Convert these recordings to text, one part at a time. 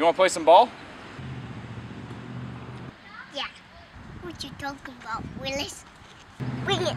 You want to play some ball? Yeah. What you talking about, Willis? Bring it.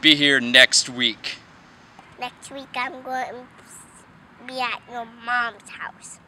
Be here next week. Next week I'm going to be at your mom's house.